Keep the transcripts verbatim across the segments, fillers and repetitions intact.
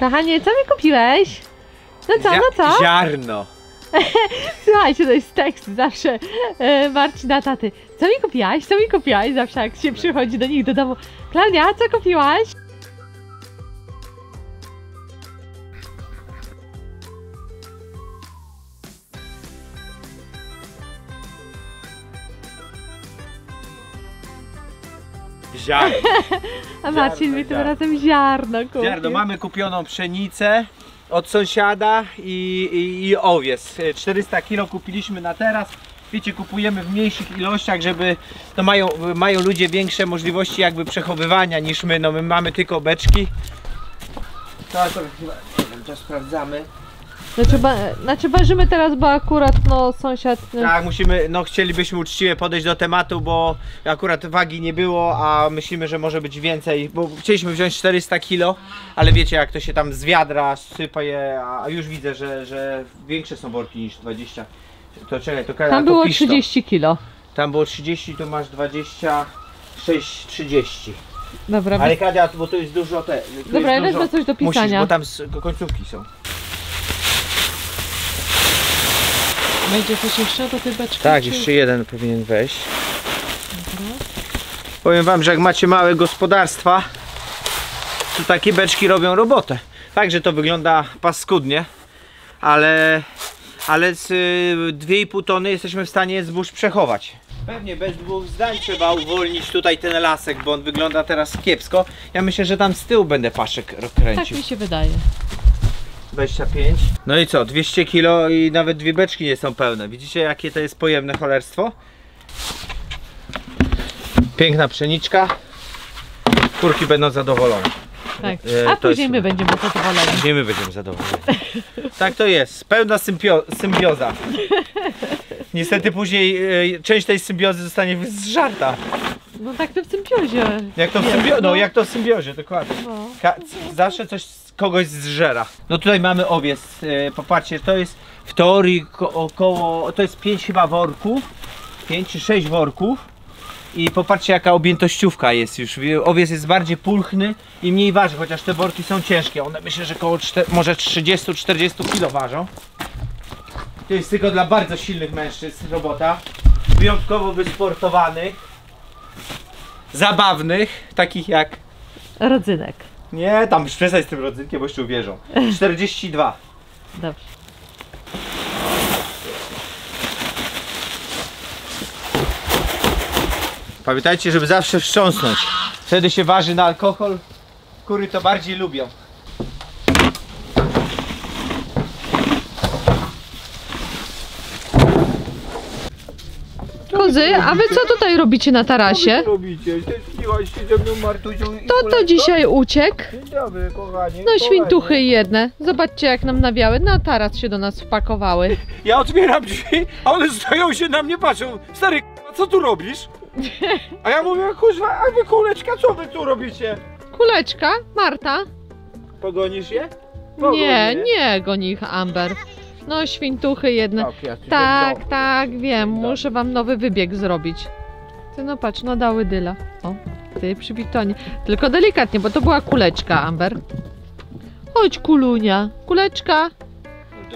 Kochanie, co mi kupiłeś? No co, Zia no co? Ziarno. Słuchajcie, to jest tekst zawsze e, Marcina taty. Co mi kupiłaś? Co mi kupiłaś? Zawsze jak się przychodzi do nich do domu. Klaudia, co kupiłaś? Ziarno. A Marcin mi tym razem ziarno kupił. Ziarno, mamy kupioną pszenicę od sąsiada i, i, i owies. czterysta kilo kupiliśmy na teraz. Wiecie, kupujemy w mniejszych ilościach, żeby no mają, mają ludzie większe możliwości jakby przechowywania niż my. No my mamy tylko beczki. To akurat chyba sprawdzamy. Znaczy, ba, znaczy ważymy teraz, bo akurat no sąsiad... Tak, musimy, no chcielibyśmy uczciwie podejść do tematu, bo akurat wagi nie było, a myślimy, że może być więcej, bo chcieliśmy wziąć czterysta kilo, ale wiecie jak to się tam z wiadra sypaje, a już widzę, że, że większe są worki niż dwadzieścia. To czekaj, to tam było trzydzieści kilo. Tam było trzydzieści, to masz dwadzieścia sześć, trzydzieści. Dobra. Ale Kadia, bo tu jest dużo te... Tu dobra, ja wezmę coś do pisania. Musisz, bo tam końcówki są. Będzie coś jeszcze do tej beczki? Tak, jeszcze jeden powinien wejść. Mhm. Powiem wam, że jak macie małe gospodarstwa, to takie beczki robią robotę. Także to wygląda paskudnie, ale, ale z dwie i pół tony jesteśmy w stanie zbóż przechować. Pewnie bez dwóch zdań trzeba uwolnić tutaj ten lasek, bo on wygląda teraz kiepsko. Ja myślę, że tam z tyłu będę paszek rozkręcił. Tak mi się wydaje. dwadzieścia pięć. No i co? dwieście kilo i nawet dwie beczki nie są pełne. Widzicie jakie to jest pojemne cholerstwo? Piękna pszeniczka. Kurki będą zadowolone. Tak. A e, później my będziemy zadowoleni. Później my będziemy zadowoleni. Tak to jest. Pełna symbio symbioza. Niestety później e, część tej symbiozy zostanie zżarta. No tak to w symbiozie. Jak to w symbiozie? No jak to w symbiozie, dokładnie. No. Zawsze coś kogoś zżera. No tutaj mamy owiec, yy, popatrzcie, to jest w teorii około, to jest pięć chyba worków, pięć czy sześć worków i popatrzcie jaka objętościówka jest już, owiec jest bardziej pulchny i mniej waży, chociaż te worki są ciężkie, one myślę, że koło może trzydzieści czterdzieści kilo ważą. To jest tylko dla bardzo silnych mężczyzn robota, wyjątkowo wysportowanych, zabawnych, takich jak Rodzynek. Nie, tam przestań z tym rodzynkiem, bo jeszcze uwierzą. czterdzieści dwa. Dobrze. Pamiętajcie, żeby zawsze wstrząsnąć. Wtedy się waży na alkohol. Kury to bardziej lubią. Kozy, a wy co tutaj robicie na tarasie? Co robicie? To to dzisiaj uciekł. No świntuchy jedne. Zobaczcie jak nam nawiały. Na taras się do nas wpakowały. Ja otwieram drzwi, a one stoją się na mnie patrzą. Stary k***a, co tu robisz? A ja mówię, kurwa, a wy kuleczka, co wy tu robicie? Kuleczka? Marta? Pogonisz je? Pogonisz nie, je? nie goni ich Amber. No świntuchy jedne. Tak, tak, wiem, muszę wam nowy wybieg zrobić. Ty no patrz, no dały dyla. O, ty przybitonie. Tylko delikatnie, bo to była kuleczka, Amber. Chodź kulunia, kuleczka.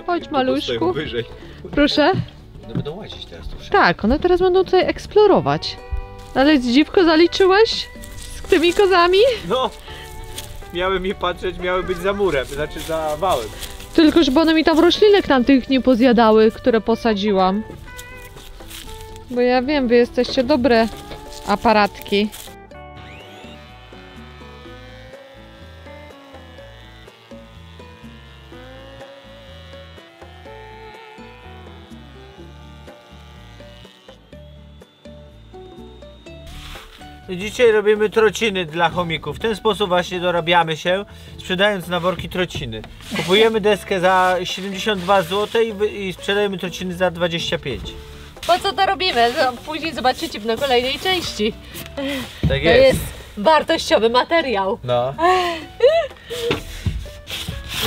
Chodź maluszku. Proszę. One będą łazić teraz troszkę. Tak, one teraz będą tutaj eksplorować. Ale dziwko zaliczyłeś z tymi kozami? No, miały mi patrzeć, miały być za murem, znaczy za wałem. Tylko żeby one mi tam roślinek tamtych nie pozjadały, które posadziłam. Bo ja wiem, wy jesteście dobre aparatki. Dzisiaj robimy trociny dla chomików. W ten sposób właśnie dorabiamy się, sprzedając na worki trociny. Kupujemy deskę za siedemdziesiąt dwa złote i, i sprzedajemy trociny za dwadzieścia pięć. Po co to robimy? Później zobaczycie w kolejnej części. Tak jest. To jest wartościowy materiał. No.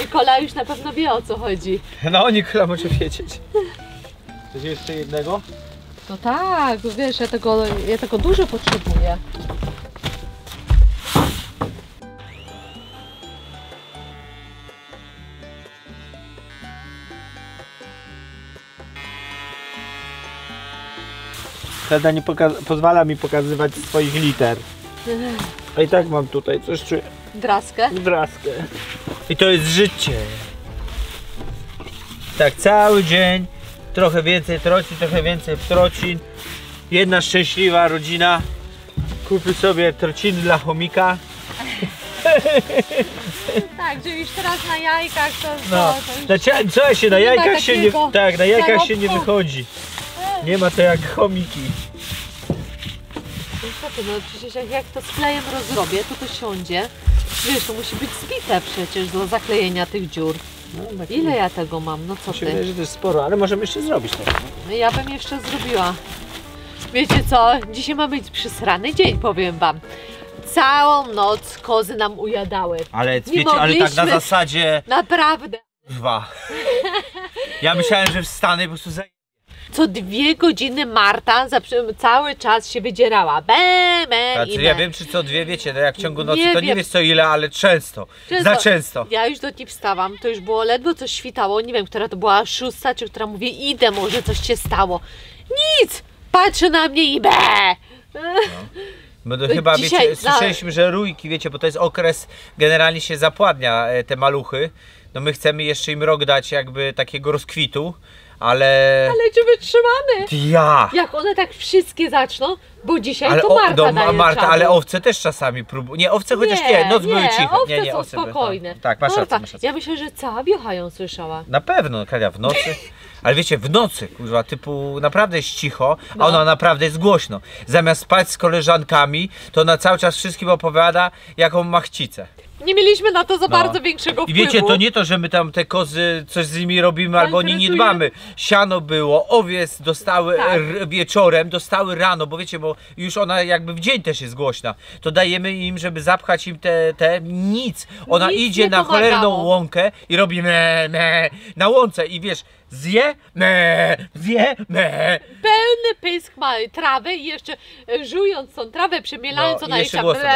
Nikola już na pewno wie o co chodzi. No, Nikola może wiedzieć. Chcesz jeszcze jednego? No tak, wiesz, ja tego, ja tego dużo potrzebuję. Klaudia nie pozwala mi pokazywać swoich liter. A i tak mam tutaj coś czuję. Draskę? Draskę. I to jest życie. Tak cały dzień, trochę więcej trocin, trochę więcej trocin. Jedna szczęśliwa rodzina kupi sobie trociny dla chomika. Tak, że już teraz na jajkach to... No. to, to już... Słuchajcie, na jajkach się nie, tak, na jajkach się nie wychodzi. Nie ma to jak chomiki. No co ty, no przecież jak, jak to z klejem rozrobię, to to siądzie. Wiesz, to musi być zbite przecież do zaklejenia tych dziur. No, tak ile ja tego mam? No co ty? Myślę, że to jest sporo, ale możemy jeszcze zrobić tak. No, ja bym jeszcze zrobiła. Wiecie co, dzisiaj ma być przysrany dzień, powiem wam. Całą noc kozy nam ujadały. Ale, wiecie, ale tak na zasadzie... Naprawdę. Dwa. Ja myślałem, że wstanę i po prostu za... Co dwie godziny Marta za cały czas się wydzierała. Be, be, tak, i be. Ja wiem, czy co dwie, wiecie, no jak w ciągu nocy, nie to wiem. Nie wiesz co ile, ale często. często. Za często. Ja już do niej wstałam, to już było ledwo coś świtało, nie wiem, która to była szósta, czy która mówię, idę, może coś się stało. Nic! Patrzy na mnie i be! No. My to chyba, dzisiaj, wiecie, słyszeliśmy, no. że rójki, wiecie, bo to jest okres, generalnie się zapładnia te maluchy. No my chcemy jeszcze im rok dać jakby takiego rozkwitu. Ale... Ale cię wytrzymamy! Ja! Jak one tak wszystkie zaczną, bo dzisiaj ale to Marta o, no, Marta, ale owce też czasami próbują. Nie, owce chociaż nie, nie noc nie, były cicho. Owce nie, nie, są owce spokojne. Były, tak, masz rację, masz rację. Ja myślę, że cała wiocha ją słyszała. Na pewno, Klaudia, w nocy. Ale wiecie, w nocy, kurwa, typu naprawdę jest cicho, no. a ona naprawdę jest głośno. Zamiast spać z koleżankami, to ona cały czas wszystkim opowiada, jaką ma chcicę. Nie mieliśmy na to za no. bardzo większego wpływu. I wiecie, to nie to, że my tam te kozy coś z nimi robimy albo o nich nie dbamy. Siano było, owiec dostały tak. wieczorem, dostały rano, bo wiecie, bo już ona jakby w dzień też jest głośna. To dajemy im, żeby zapchać im te, te nic. Ona nic idzie na pomagało. cholerną łąkę i robi me, me, na łące i wiesz, zje, me, zje, me. Pełny pysk małej trawy i jeszcze żując tą trawę, przemielając no, ona jeszcze głosem.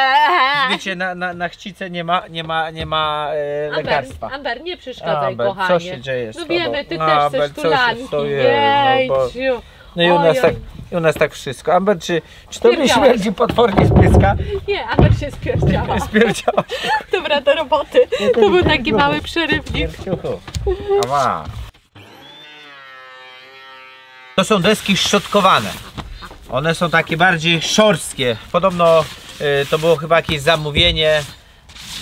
Wiecie, na, na, na chcicę nie ma. Nie ma, nie ma e, Amber, lekarstwa. Amber, nie przeszkadzaj, Amber, kochanie. Co się dzieje z No tobą? Wiemy, ty Amber, też chcesz tulanki. No, no i u nas, tak, i u nas tak wszystko. Amber, czy, czy to mi śmierdzi potwornie z pieska? Nie, Amber się spierdziała. spierdziała. Dobra, do roboty. Nie, to, to był taki grubo. mały przerywnik. To są deski szczotkowane. One są takie bardziej szorstkie. Podobno y, to było chyba jakieś zamówienie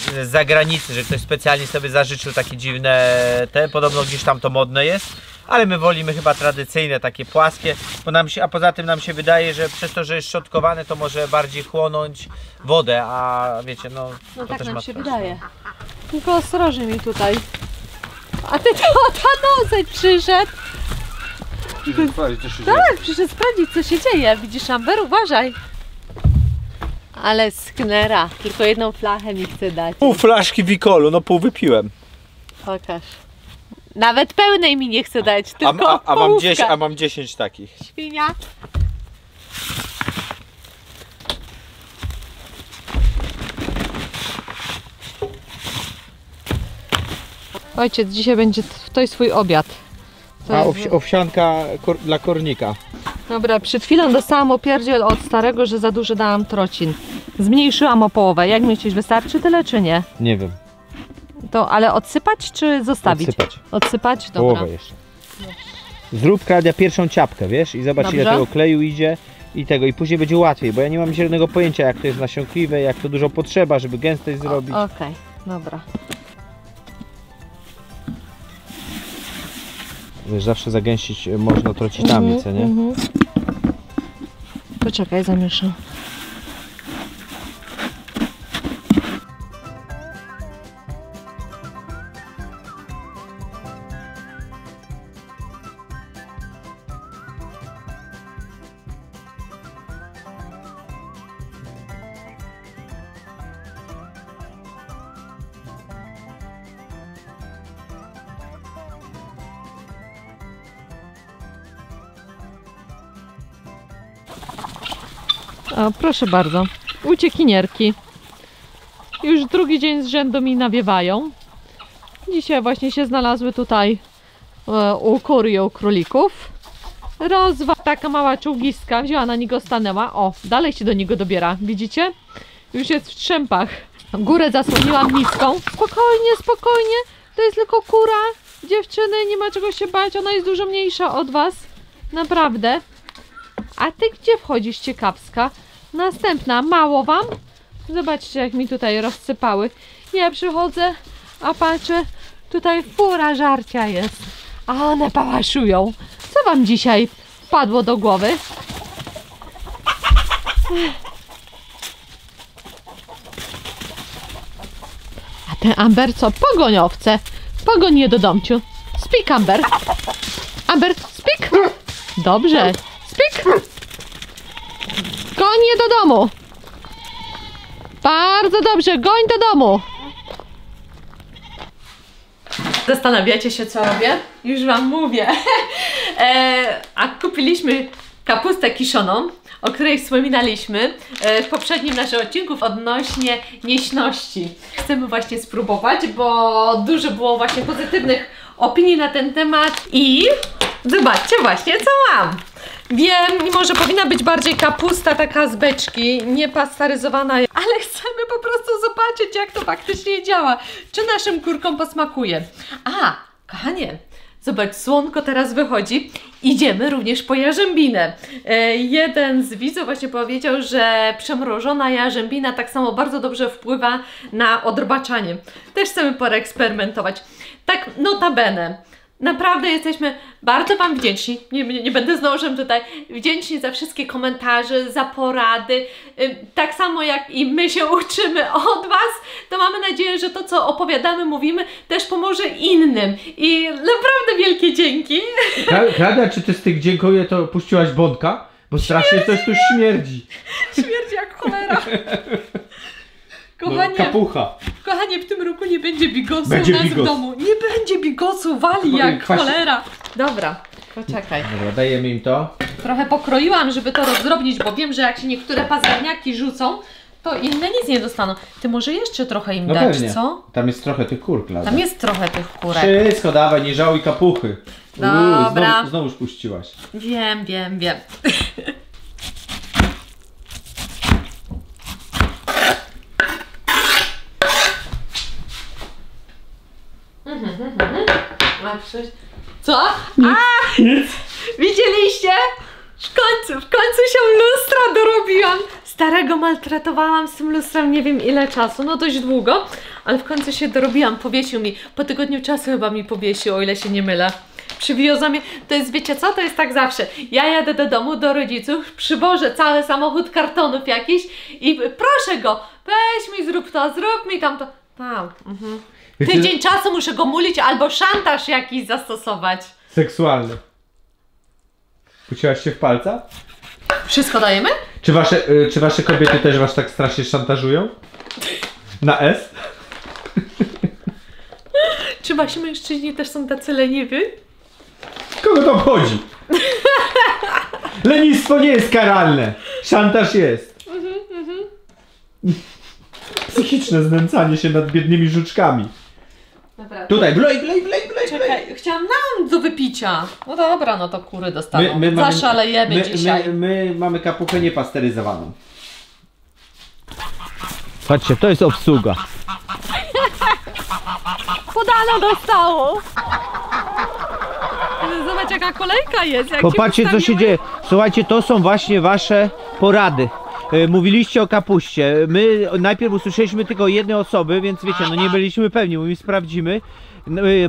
z zagranicy, że ktoś specjalnie sobie zażyczył takie dziwne te, podobno gdzieś tam to modne jest, ale my wolimy chyba tradycyjne, takie płaskie, bo nam się, a poza tym nam się wydaje, że przez to, że jest szczotkowane, to może bardziej chłonąć wodę, a wiecie, no... No to tak też nam ma się wydaje, tylko ostrożnie mi tutaj. A ty to nosek przyszedł! Przyszedł sprawdzić, co się dzieje. Tak, przyszedł sprawdzić, co się dzieje, widzisz Amber, uważaj! Ale sknera, tylko jedną flachę mi chce dać. Pół flaszki wikolu, no pół wypiłem. Pokaż. Nawet pełnej mi nie chce dać, tylko a, a, a, mam dziesięć, a mam dziesięć takich. Świnia. Ojciec, dzisiaj będzie to jest swój obiad. To a jest... owsianka kor dla kornika. Dobra, przed chwilą dostałam opierdziel od starego, że za dużo dałam trocin. Zmniejszyłam o połowę. Jak myślisz, wystarczy tyle czy nie? Nie wiem. To, ale odsypać czy zostawić? Odsypać. Odsypać? Dobra. Połowę jeszcze. Zrób Klaudia pierwszą ciapkę, wiesz? I zobacz, Dobrze. ile tego kleju idzie i tego. I później będzie łatwiej, bo ja nie mam żadnego pojęcia, jak to jest nasiąkliwe, jak to dużo potrzeba, żeby gęstość zrobić. Okej, okay. dobra. Wiesz, zawsze zagęścić można trocinami, mm -hmm, co nie? Mm -hmm. Poczekaj, zamieszam. O, proszę bardzo, uciekinierki. Już drugi dzień z rzędu mi nawiewają. Dzisiaj właśnie się znalazły tutaj e, u kury i u królików. Rozwa taka mała czołgiska, wzięła na niego, stanęła. O, dalej się do niego dobiera, widzicie? Już jest w strzępach. Górę zasłoniłam miską. Spokojnie, spokojnie, to jest tylko kura. Dziewczyny, nie ma czego się bać, ona jest dużo mniejsza od was. Naprawdę. A ty gdzie wchodzisz, ciekawska? Następna, mało wam? Zobaczcie, jak mi tutaj rozsypały. Ja przychodzę, a patrzę, tutaj fura żarcia jest. A one pałaszują. Co wam dzisiaj wpadło do głowy? A ten Amber co? Pogoniowce. Pogoń je do domciu. Spik, Amber. Amber, spik. Dobrze. Spik. Goń je do domu. Bardzo dobrze. Goń do domu. Zastanawiacie się, co robię? Już wam mówię. e, a kupiliśmy kapustę kiszoną, o której wspominaliśmy w poprzednim naszym odcinku odnośnie nieśności. Chcemy właśnie spróbować, bo dużo było właśnie pozytywnych opinii na ten temat i zobaczcie właśnie, co mam. Wiem, mimo że powinna być bardziej kapusta taka z beczki, niepasteryzowana, ale chcemy po prostu zobaczyć, jak to faktycznie działa, czy naszym kurkom posmakuje. A, kochanie, zobacz, słonko teraz wychodzi. Idziemy również po jarzębinę. E, jeden z widzów właśnie powiedział, że przemrożona jarzębina tak samo bardzo dobrze wpływa na odrobaczanie. Też chcemy poreksperymentować. Tak notabene. Naprawdę jesteśmy bardzo wam wdzięczni, nie, nie, nie będę z nożem tutaj, wdzięczni za wszystkie komentarze, za porady. Tak samo jak i my się uczymy od was, to mamy nadzieję, że to, co opowiadamy, mówimy, też pomoże innym. I naprawdę wielkie dzięki. Klaudia, czy ty z tych dziękuję to puściłaś bądka? Bo strasznie coś tu śmierdzi. Śmierdzi jak cholera. Kochanie, no, kapucha. Kochanie, w tym roku nie będzie bigosu będzie u nas bigos. W domu. Nie będzie bigosu, wali bo jak kwasi. Cholera. Dobra, poczekaj. Dobra, dajemy im to. Trochę pokroiłam, żeby to rozdrobnić, bo wiem, że jak się niektóre pazerniaki rzucą, to inne nic nie dostaną. Ty może jeszcze trochę im no dać, pewnie. Co? Tam jest trochę tych kur, Klaudia. Tam jest trochę tych kurek. Wszystko dawaj, nie żałuj kapuchy. Dobra. Uuu, znowu, znowu puściłaś. Wiem, wiem, wiem. Co? A, widzieliście? W końcu, w końcu się lustra dorobiłam. Starego maltretowałam z tym lustrem nie wiem ile czasu, no dość długo, ale w końcu się dorobiłam, powiesił mi. Po tygodniu czasu chyba mi powiesił, o ile się nie mylę. Przywiozła mnie, to jest wiecie co, to jest tak zawsze. Ja jadę do domu, do rodziców, przywożę cały samochód kartonów jakiś i proszę go, weź mi zrób to, zrób mi tamto. Tam, mhm. Tydzień czasu muszę go mulić albo szantaż jakiś zastosować. Seksualny. Puściłaś się w palca? Wszystko dajemy? Czy wasze, y, czy wasze kobiety też was tak strasznie szantażują? Na S? Czy wasi mężczyźni też są tacy leniwi? Kogo to obchodzi? Lenistwo nie jest karalne. Szantaż jest. Mhm, mhm. Psychiczne znęcanie się nad biednymi żuczkami. Dobra, tutaj, blej, blej, blej, blej. Czekaj, chciałam nam do wypicia. No dobra, no to kury dostaną. My, my zaszalejemy mamy, my, dzisiaj. My, my mamy kapuchę niepasteryzowaną. Patrzcie, to jest obsługa. Podano dostało. Zobacz, jaka kolejka jest. Jak popatrzcie, co się dzieje. Słuchajcie, to są właśnie wasze porady. Mówiliście o kapuście, my najpierw usłyszeliśmy tylko jednej osoby, więc wiecie, no nie byliśmy pewni, mówimy, sprawdzimy.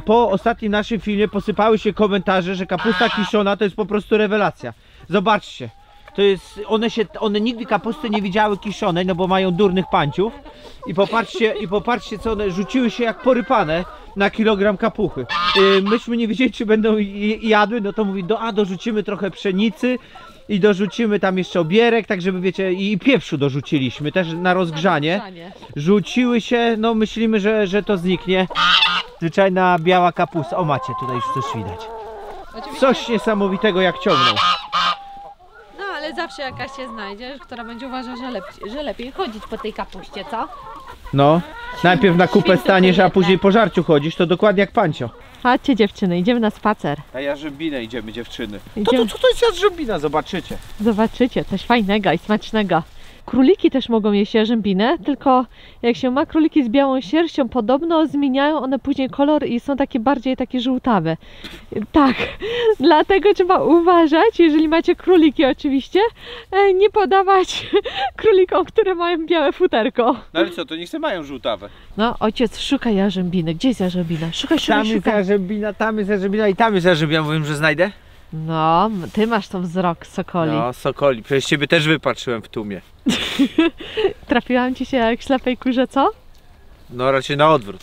Po ostatnim naszym filmie posypały się komentarze, że kapusta kiszona to jest po prostu rewelacja. Zobaczcie, to jest, one, się, one nigdy kapusty nie widziały kiszonej, no bo mają durnych panciów. I popatrzcie, i popatrzcie co one rzuciły się jak porypane na kilogram kapuchy. Myśmy nie wiedzieli, czy będą jadły, no to mówi, do, a dorzucimy trochę pszenicy. I dorzucimy tam jeszcze obierek, tak żeby wiecie, i pieprzu dorzuciliśmy też na rozgrzanie. Rzuciły się, no myślimy, że, że to zniknie. Zwyczajna biała kapusta. O macie, tutaj już coś widać. Coś niesamowitego jak ciągnął. No ale zawsze jakaś się znajdzie, która będzie uważała, że lepiej, że lepiej chodzić po tej kapuście, co? No, najpierw na kupę staniesz, a później po żarciu chodzisz, to dokładnie jak Pancio. Chodźcie dziewczyny, idziemy na spacer. Na jarzębinę idziemy dziewczyny. Idziemy. To, to, to, to jest jarzębina, zobaczycie. Zobaczycie, coś fajnego i smacznego. Króliki też mogą jeść jarzębinę, tylko jak się ma króliki z białą sierścią, podobno zmieniają one później kolor i są takie bardziej takie żółtawe. Tak, dlatego trzeba uważać, jeżeli macie króliki oczywiście, nie podawać królikom, które mają białe futerko. No ale co, to niech se mają żółtawe. No ojciec szuka jarzębiny, gdzie jest jarzębina? Szukaj, szukaj, Tam jest jarzębina, tam jest jarzębina i tam jest jarzębina, mówię, że znajdę? No, ty masz tam wzrok sokoli. No, sokoli. Przecież ciebie też wypatrzyłem w tłumie. Trafiłam ci się jak ślepej kurze, co? No, raczej na odwrót.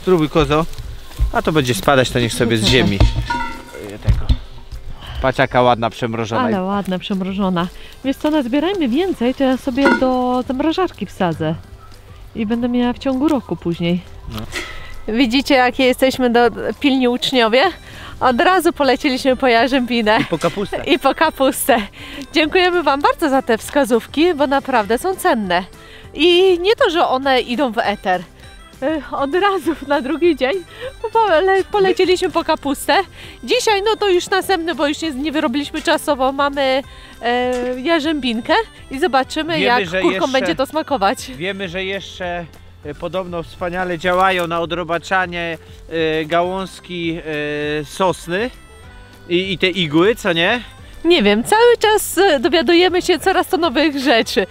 Spróbuj, kozo. A to będzie spadać, to niech sobie z ziemi. Tego. Patrz, jaka ładna przemrożona. Ale ładna przemrożona. Wiesz co, nazbierajmy więcej, to ja sobie do zamrażarki wsadzę. I będę miała w ciągu roku później. No. Widzicie, jakie jesteśmy do, pilni uczniowie? Od razu poleciliśmy po jarzębinę. I po kapustę. I po kapustę. Dziękujemy wam bardzo za te wskazówki, bo naprawdę są cenne. I nie to, że one idą w eter. Od razu na drugi dzień poleciliśmy po kapustę. Dzisiaj no to już następny, bo już nie, nie wyrobiliśmy czasowo. Mamy e, jarzębinkę i zobaczymy, wiemy, jak kurkom jeszcze, będzie to smakować. Wiemy, że jeszcze... Podobno wspaniale działają na odrobaczanie y, gałązki y, sosny I, i te igły, co nie? Nie wiem, cały czas dowiadujemy się coraz to nowych rzeczy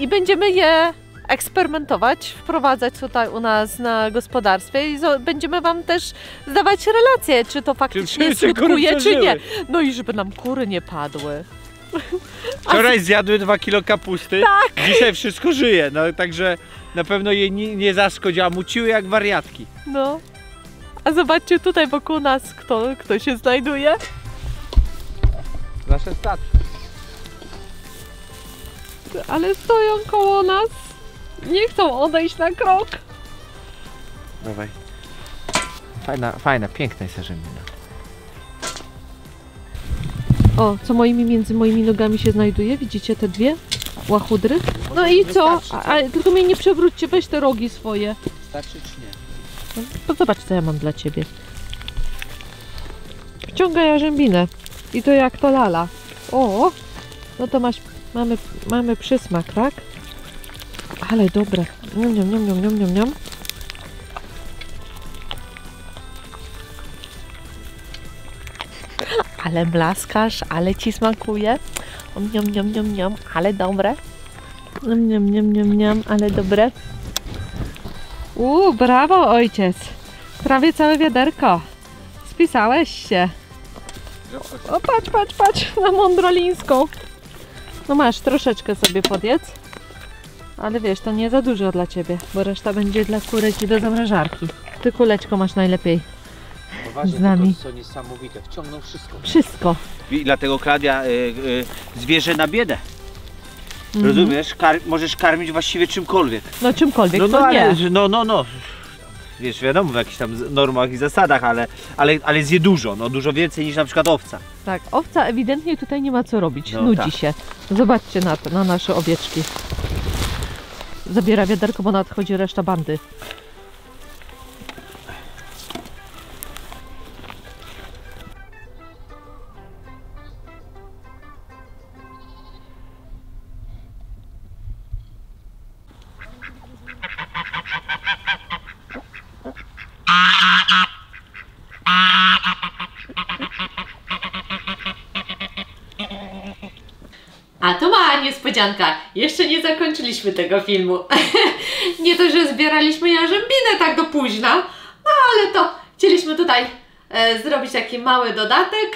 i będziemy je eksperymentować, wprowadzać tutaj u nas na gospodarstwie i będziemy wam też zdawać relacje, czy to faktycznie skutkuje, czy nie. No i żeby nam kury nie padły. Wczoraj zjadły dwa kilo kapusty, tak. Dzisiaj wszystko żyje, no także na pewno jej nie, nie zaszkodziła, muciły jak wariatki. No, a zobaczcie tutaj wokół nas, kto, kto się znajduje. Nasze statki. Ale stoją koło nas, nie chcą odejść na krok. Dawaj. Fajna, fajna, piękna jest jarzębina. O, co moimi, między moimi nogami się znajduje, widzicie te dwie łachudry? No i co? A, tylko mnie nie przewróćcie, weź te rogi swoje. Starczy czy nie? No, to zobacz, co ja mam dla ciebie. Wciągaj jarzębinę. I to jak to lala. O, no to masz, mamy, mamy przysmak, tak? Ale dobre. Niom, niom, niom, niom, niom, niom, niom. Ale blaskasz, ale ci smakuje. Niam, niam, niam, niam, ale dobre. Niam, niam, niam, niam, ale dobre. Uuu, brawo ojciec. Prawie całe wiaderko. Spisałeś się. O, patrz, patrz, patrz na mądrolińską. No masz, troszeczkę sobie podjedz. Ale wiesz, to nie za dużo dla ciebie, bo reszta będzie dla kurek i do zamrażarki. Ty kuleczko masz najlepiej. Poważnie, z nami. To jest niesamowite, wciągnął wszystko. Wszystko. I dlatego Klaudia y, y, zwierzę na biedę. Mm. Rozumiesz? Kar możesz karmić właściwie czymkolwiek. No czymkolwiek, no, no, to nie. Ale, no, no, no. Wiesz, wiadomo, w jakichś tam normach i zasadach, ale, ale, ale zje dużo, no dużo więcej niż na przykład owca. Tak, owca ewidentnie tutaj nie ma co robić, no, nudzi tak. się. Zobaczcie na, to, na nasze owieczki. Zabiera wiaderko, bo nadchodzi reszta bandy. A to mała niespodzianka, jeszcze nie zakończyliśmy tego filmu. Nie to, że zbieraliśmy jarzębinę tak do późna, no ale to chcieliśmy tutaj e, zrobić taki mały dodatek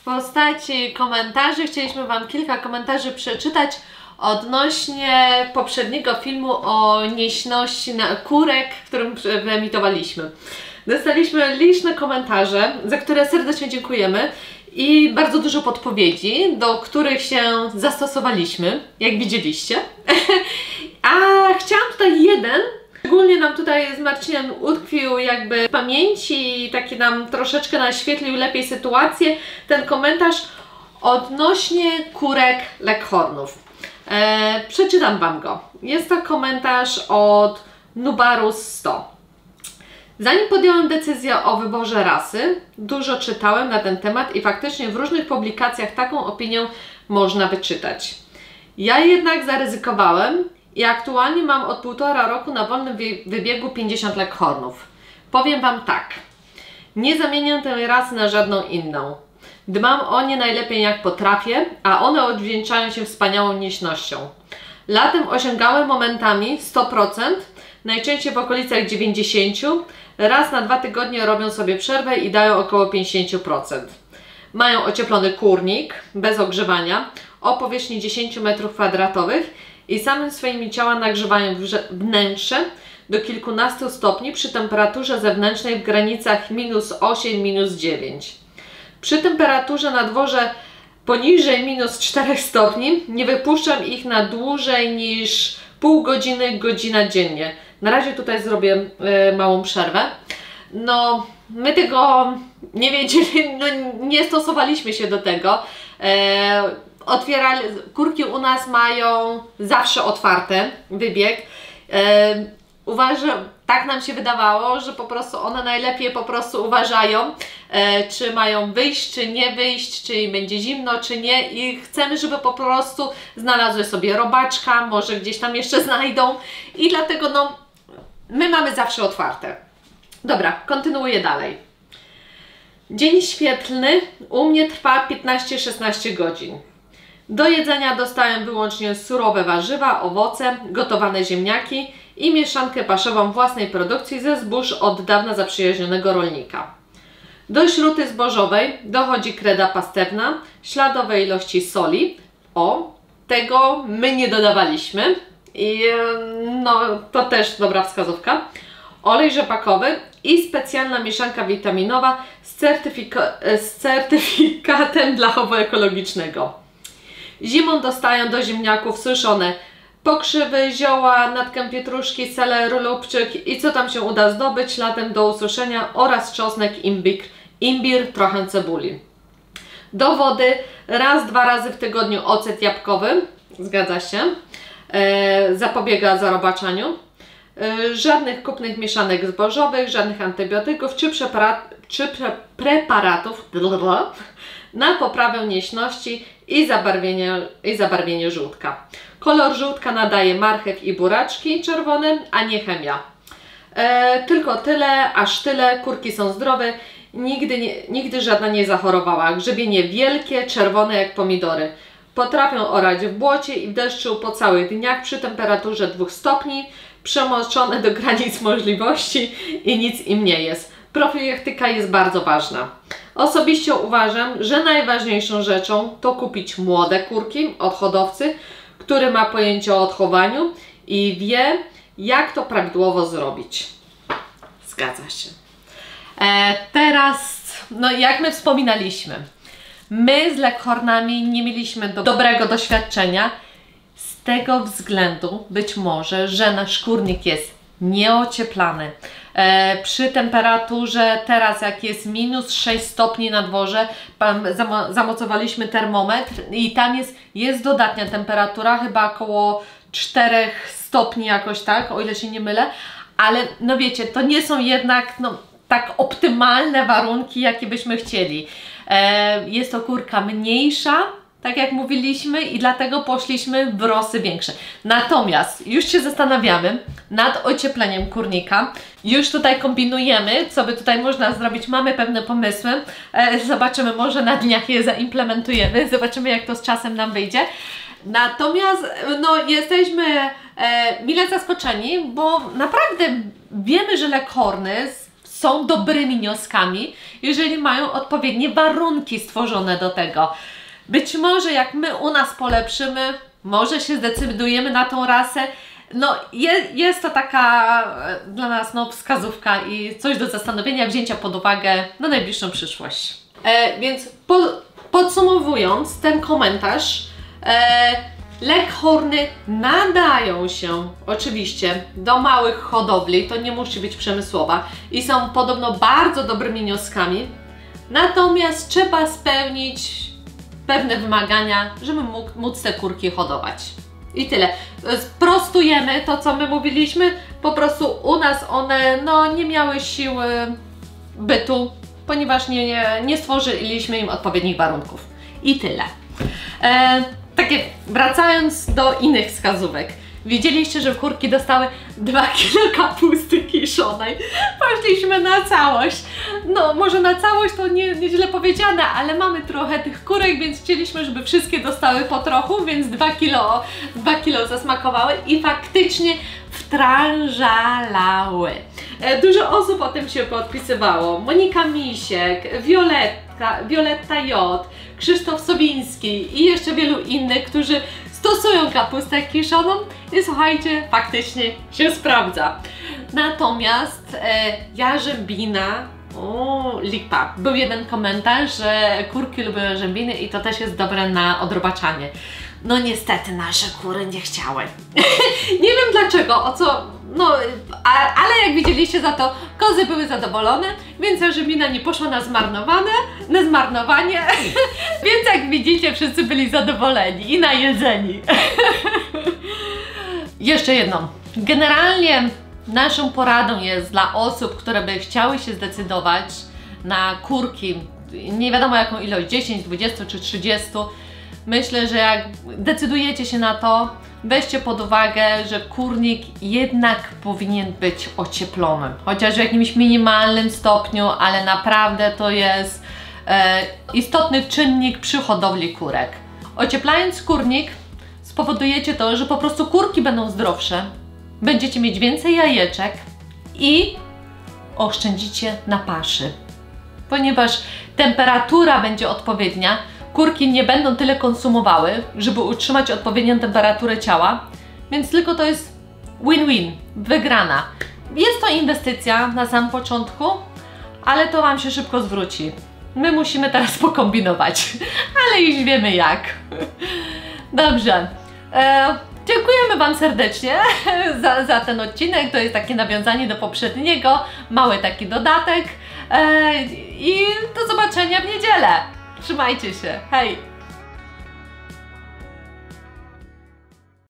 w postaci komentarzy. Chcieliśmy wam kilka komentarzy przeczytać odnośnie poprzedniego filmu o nieśności na kurek, którym wyemitowaliśmy. Dostaliśmy liczne komentarze, za które serdecznie dziękujemy i bardzo dużo podpowiedzi, do których się zastosowaliśmy, jak widzieliście. A chciałam tutaj jeden, szczególnie nam tutaj z Marcinem utkwił jakby w pamięci i taki nam troszeczkę naświetlił lepiej sytuację, ten komentarz odnośnie kurek leghornów. E, przeczytam Wam go. Jest to komentarz od Nubarus sto. Zanim podjąłem decyzję o wyborze rasy, dużo czytałem na ten temat i faktycznie w różnych publikacjach taką opinię można wyczytać. Ja jednak zaryzykowałem i aktualnie mam od półtora roku na wolnym wybiegu pięćdziesiąt leghornów. Powiem Wam tak, nie zamienię tej rasy na żadną inną. Dbam o nie najlepiej jak potrafię, a one odwdzięczają się wspaniałą nieśnością. Latem osiągałem momentami sto procent, najczęściej w okolicach dziewięćdziesięciu procent, raz na dwa tygodnie robią sobie przerwę i dają około pięćdziesiąt procent. Mają ocieplony kurnik, bez ogrzewania, o powierzchni dziesięć metrów kwadratowych i samym swoimi ciała nagrzewają wnętrze do kilkunastu stopni przy temperaturze zewnętrznej w granicach minus osiem, minus dziewięć. Przy temperaturze na dworze poniżej minus czterech stopni nie wypuszczam ich na dłużej niż pół godziny, godzina dziennie. Na razie tutaj zrobię y, małą przerwę. No, my tego nie wiedzieli, no, nie stosowaliśmy się do tego. E, otwierali, kurki u nas mają zawsze otwarte wybieg. E, uważam, tak nam się wydawało, że po prostu one najlepiej po prostu uważają, e, czy mają wyjść, czy nie wyjść, czy im będzie zimno, czy nie, i chcemy, żeby po prostu znalazły sobie robaczka, może gdzieś tam jeszcze znajdą, i dlatego no, my mamy zawsze otwarte. Dobra, kontynuuję dalej. Dzień świetlny u mnie trwa piętnaście do szesnastu godzin. Do jedzenia dostałem wyłącznie surowe warzywa, owoce, gotowane ziemniaki i mieszankę paszową własnej produkcji ze zbóż od dawna zaprzyjaźnionego rolnika. Do śruty zbożowej dochodzi kreda pastewna, śladowe ilości soli. O, tego my nie dodawaliśmy. I no, to też dobra wskazówka. Olej rzepakowy i specjalna mieszanka witaminowa z, certyfika z certyfikatem dla owoekologicznego. Zimą dostają do ziemniaków suszone pokrzywy, zioła, natkę pietruszki, seleru, lubczyk i co tam się uda zdobyć latem do ususzenia, oraz czosnek, imbir, imbir, trochę cebuli. Do wody raz, dwa razy w tygodniu ocet jabłkowy, zgadza się, e, zapobiega zarobaczaniu. E, żadnych kupnych mieszanek zbożowych, żadnych antybiotyków czy, prepara czy pre preparatów blablabla, na poprawę nieśności i zabarwienie, i zabarwienie żółtka. Kolor żółtka nadaje marchew i buraczki czerwone, a nie chemia. E, tylko tyle, aż tyle, kurki są zdrowe, nigdy, nie, nigdy żadna nie zachorowała. Grzebienie wielkie, czerwone jak pomidory. Potrafią orać w błocie i w deszczu po całych dniach przy temperaturze dwóch stopni, przemoczone do granic możliwości i nic im nie jest. Profilaktyka jest bardzo ważna. Osobiście uważam, że najważniejszą rzeczą to kupić młode kurki od hodowcy, który ma pojęcie o odchowaniu i wie, jak to prawidłowo zrobić. Zgadza się. E, teraz, no jak my wspominaliśmy, my z leghornami nie mieliśmy do, dobrego doświadczenia z tego względu, być może, że nasz kurnik jest nieocieplany. E, przy temperaturze teraz, jak jest minus sześć stopni na dworze, tam zamocowaliśmy termometr i tam jest, jest dodatnia temperatura, chyba około czterech stopni jakoś tak, o ile się nie mylę, ale no wiecie, to nie są jednak no, tak optymalne warunki, jakie byśmy chcieli. E, jest to kurka mniejsza, tak jak mówiliśmy, i dlatego poszliśmy w rosy większe. Natomiast już się zastanawiamy nad ociepleniem kurnika. Już tutaj kombinujemy, co by tutaj można zrobić. Mamy pewne pomysły. E, zobaczymy, może na dniach je zaimplementujemy. Zobaczymy, jak to z czasem nam wyjdzie. Natomiast no, jesteśmy e, mile zaskoczeni, bo naprawdę wiemy, że leghorny są dobrymi wnioskami, jeżeli mają odpowiednie warunki stworzone do tego. Być może jak my u nas polepszymy, może się zdecydujemy na tą rasę. No je, jest to taka dla nas no, wskazówka i coś do zastanowienia, wzięcia pod uwagę na najbliższą przyszłość. E, więc po, podsumowując ten komentarz, e, leghorny nadają się oczywiście do małych hodowli, to nie musi być przemysłowa, i są podobno bardzo dobrymi wnioskami. Natomiast trzeba spełnić pewne wymagania, żeby móc te kurki hodować. I tyle. Sprostujemy to, co my mówiliśmy. Po prostu u nas one no, nie miały siły bytu, ponieważ nie, nie, nie stworzyliśmy im odpowiednich warunków. I tyle. E, takie, wracając do innych wskazówek. Widzieliście, że kurki dostały dwa kilo kapusty kiszonej. Poszliśmy na całość. No, może na całość to nie, nieźle powiedziane, ale mamy trochę tych kurek, więc chcieliśmy, żeby wszystkie dostały po trochu, więc dwa kilo zasmakowały i faktycznie wtrążalały. Dużo osób o tym się podpisywało. Monika Misiek, Violetta, Violetta J, Krzysztof Sobiński i jeszcze wielu innych, którzy stosują kapustę kiszoną i słuchajcie, faktycznie się sprawdza. Natomiast e, jarzębina, o, lipa. Był jeden komentarz, że kurki lubią jarzębiny i to też jest dobre na odrobaczanie. No niestety nasze kury nie chciały. Nie wiem dlaczego, o co, no, a, ale jak widzieliście za to, kozy były zadowolone, więc jarzębina nie poszła na zmarnowane, na zmarnowanie, więc jak widzicie wszyscy byli zadowoleni i najedzeni. Jeszcze jedną. Generalnie naszą poradą jest dla osób, które by chciały się zdecydować na kurki, nie wiadomo jaką ilość, dziesięć, dwadzieścia czy trzydzieści, myślę, że jak decydujecie się na to, weźcie pod uwagę, że kurnik jednak powinien być ocieplony. Chociaż w jakimś minimalnym stopniu, ale naprawdę to jest e, istotny czynnik przy hodowli kurek. Ocieplając kurnik spowodujecie to, że po prostu kurki będą zdrowsze, będziecie mieć więcej jajeczek i oszczędzicie na paszy. Ponieważ temperatura będzie odpowiednia, kurki nie będą tyle konsumowały, żeby utrzymać odpowiednią temperaturę ciała, więc tylko to jest win-win, wygrana. Jest to inwestycja na samym początku, ale to Wam się szybko zwróci. My musimy teraz pokombinować, ale już wiemy jak. Dobrze, e, dziękujemy Wam serdecznie za, za ten odcinek, to jest takie nawiązanie do poprzedniego, mały taki dodatek e, i do zobaczenia w niedzielę. Trzymajcie się, hej!